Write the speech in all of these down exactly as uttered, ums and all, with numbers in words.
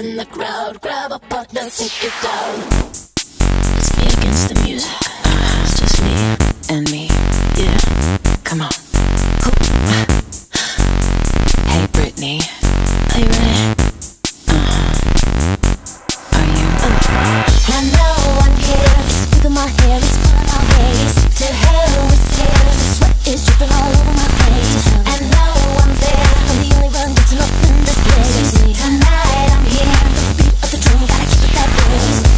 in the crowd, grab a partner, take it down. It's me against the music, uh, it's just me and me, yeah, come on. Hey Britney, are you ready? Uh, are you? Uh, I know I'm here, it's big in my hair, it's pulling my waist. To hell with hair, the sweat is dripping all over my face. And now I'm there, I'm the only one getting up in this place. Tonight I'm here, the beat of the drum, gotta keep it that way.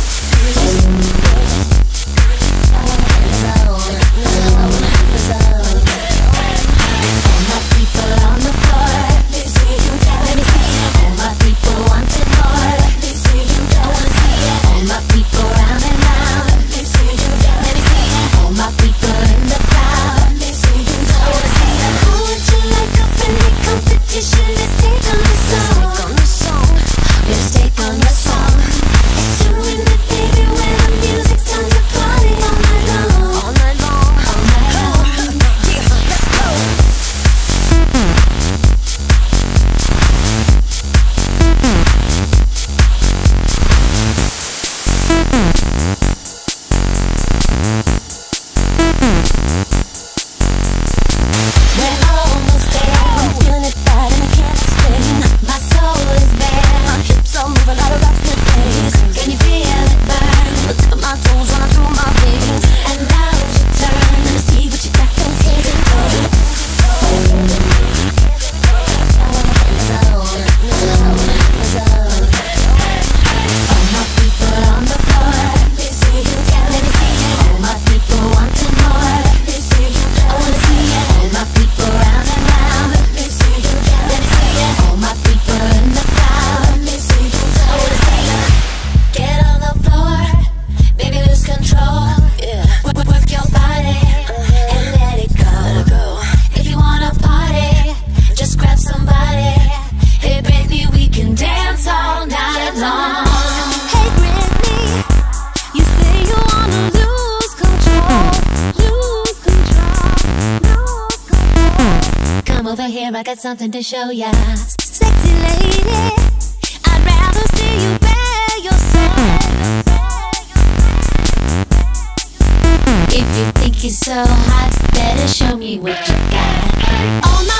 I got something to show ya, sexy lady. I'd rather see you bare yourself. If you think you're so hot, better show me what you got. Oh,